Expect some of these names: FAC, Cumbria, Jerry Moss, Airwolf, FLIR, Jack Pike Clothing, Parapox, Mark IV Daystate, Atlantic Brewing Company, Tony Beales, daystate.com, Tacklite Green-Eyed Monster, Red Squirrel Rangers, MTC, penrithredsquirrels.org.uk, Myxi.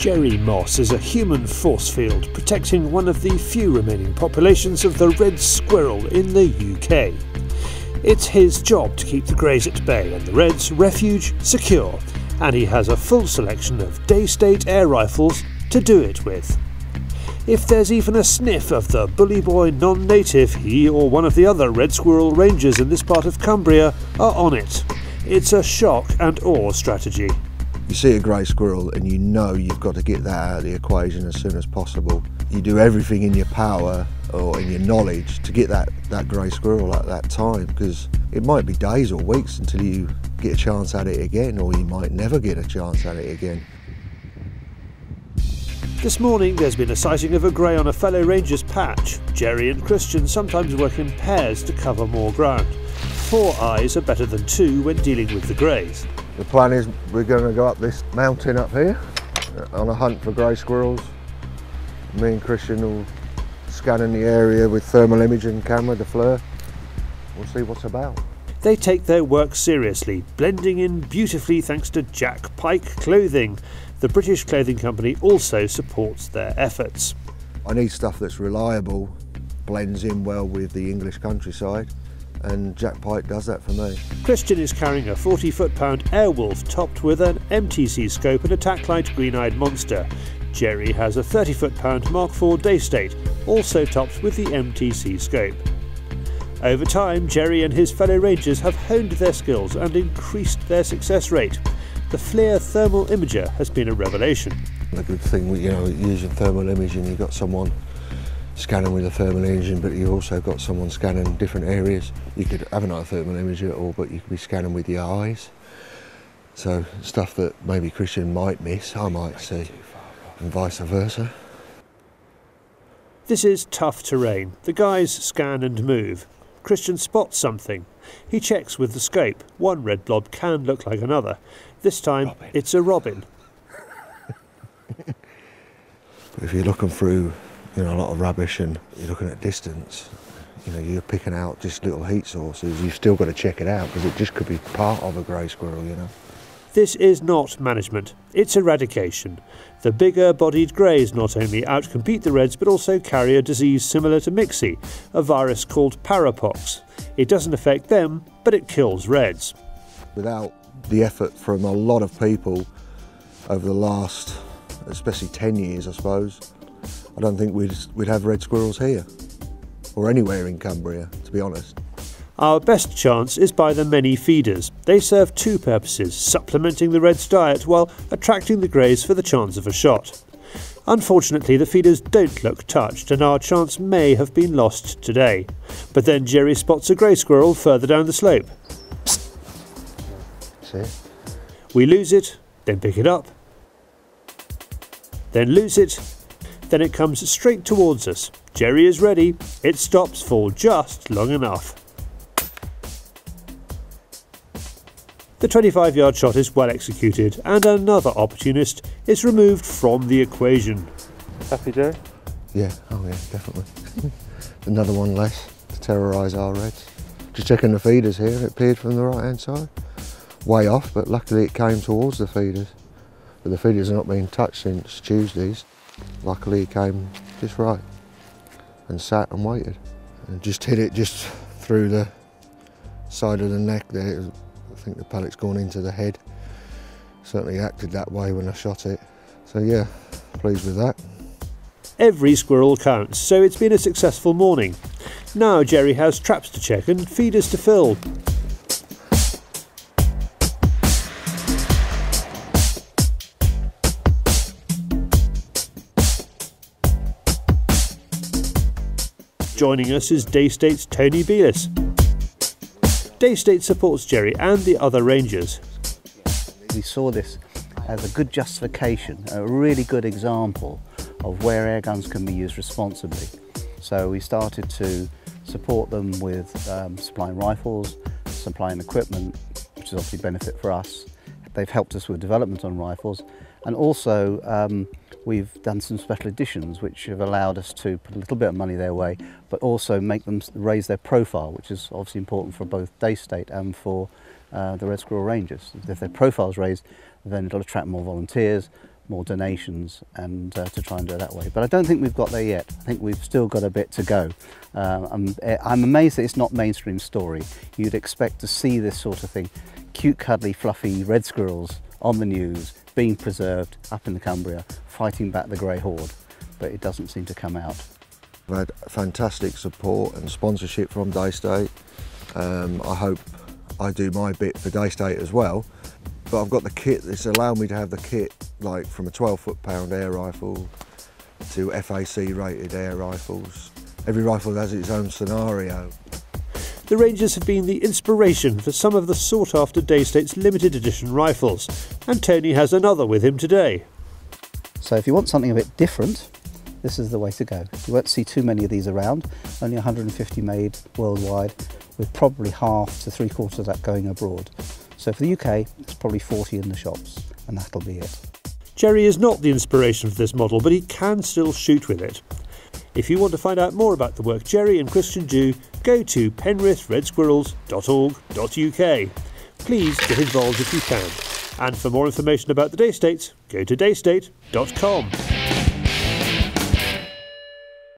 Jerry Moss is a human force field protecting one of the few remaining populations of the red squirrel in the UK. It's his job to keep the greys at bay and the reds' refuge secure, and he has a full selection of Daystate air rifles to do it with. If there's even a sniff of the bully boy non-native, he or one of the other Red Squirrel Rangers in this part of Cumbria are on it. It's a shock and awe strategy. You see a grey squirrel and you know you've got to get that out of the equation as soon as possible. You do everything in your power or in your knowledge to get that grey squirrel at that time, because it might be days or weeks until you get a chance at it again, or you might never get a chance at it again. This morning there's been a sighting of a grey on a fellow ranger's patch. Jerry and Christian sometimes work in pairs to cover more ground. 4 eyes are better than 2 when dealing with the greys. The plan is we're going to go up this mountain up here on a hunt for grey squirrels. Me and Christian will scan in the area with thermal imaging camera, the FLIR. We'll see what's about. They take their work seriously, blending in beautifully thanks to Jack Pike Clothing. The British clothing company also supports their efforts. I need stuff that's reliable, blends in well with the English countryside, and Jack Pike does that for me. Christian is carrying a 40-foot-pound Airwolf topped with an MTC scope and a Tacklite Green-Eyed Monster. Jerry has a 30-foot-pound Mark IV Daystate, also topped with the MTC scope. Over time, Jerry and his fellow rangers have honed their skills and increased their success rate. The FLIR thermal imager has been a revelation. The good thing, using thermal imaging, you've got someone scanning with a thermal engine, but you've also got someone scanning different areas. You could have another thermal imager, but you could be scanning with your eyes. So stuff that maybe Christian might miss, I might see, and vice versa. This is tough terrain. The guys scan and move. Christian spots something. He checks with the scope. One red blob can look like another. This time, It's a robin. If you're looking through, a lot of rubbish and you're looking at distance, you're picking out just little heat sources. You've still got to check it out because it just could be part of a grey squirrel, This is not management, it's eradication. The bigger bodied greys not only outcompete the reds but also carry a disease similar to Myxi, a virus called Parapox. It doesn't affect them, but it kills reds. Without the effort from a lot of people over the last, especially 10 years I suppose, I don't think we'd have red squirrels here, or anywhere in Cumbria, to be honest. Our best chance is by the many feeders. They serve 2 purposes, supplementing the reds' diet while attracting the greys for the chance of a shot. Unfortunately, the feeders don't look touched and our chance may have been lost today. But then Jerry spots a grey squirrel further down the slope. Psst. See? We lose it, then pick it up, then lose it, then it comes straight towards us. Jerry is ready, it stops for just long enough. The 25-yard shot is well executed and another opportunist is removed from the equation. Happy Jerry? Yeah, definitely. Another one less to terrorise our reds. Just checking the feeders here, it appeared from the right-hand side. Way off, but luckily it came towards the feeders. But the feeders have not been touched since Tuesdays. Luckily it came just right and sat and waited. And just hit it just through the side of the neck there. It was, I think the pellet's gone into the head. Certainly acted that way when I shot it. So yeah, pleased with that. Every squirrel counts, so it's been a successful morning. Now Jerry has traps to check and feeders to fill. Joining us is Daystate's Tony Beales. Daystate supports Jerry and the other rangers. We saw this as a good justification, a really good example of where air guns can be used responsibly. So we started to support them with supplying rifles, supplying equipment, which is obviously a benefit for us. They've helped us with development on rifles, and also we've done some special editions which have allowed us to put a little bit of money their way, but also make them raise their profile, which is obviously important for both Daystate and for the Red Squirrel Rangers. If their profile's raised, then it'll attract more volunteers, more donations and to try and do it that way. But I don't think we've got there yet. I think we've still got a bit to go. I'm amazed that it's not mainstream story. You'd expect to see this sort of thing, cute, cuddly, fluffy red squirrels on the news, being preserved up in the Cumbria, fighting back the grey horde, but it doesn't seem to come out. We've had fantastic support and sponsorship from Daystate. I hope I do my bit for Daystate as well. But I've got the kit, it's allowed me to have the kit like from a 12-foot-pound air rifle to FAC rated air rifles. Every rifle has its own scenario. The Rangers have been the inspiration for some of the sought-after Daystate's limited edition rifles, and Tony has another with him today. So if you want something a bit different, this is the way to go. You won't see too many of these around, only 150 made worldwide, with probably half to three-quarters of that going abroad. So for the UK, it's probably 40 in the shops, and that'll be it. Jerry is not the inspiration for this model, but he can still shoot with it. If you want to find out more about the work Jerry and Christian do, go to penrithredsquirrels.org.uk. Please get involved if you can. And for more information about the Daystates, go to daystate.com.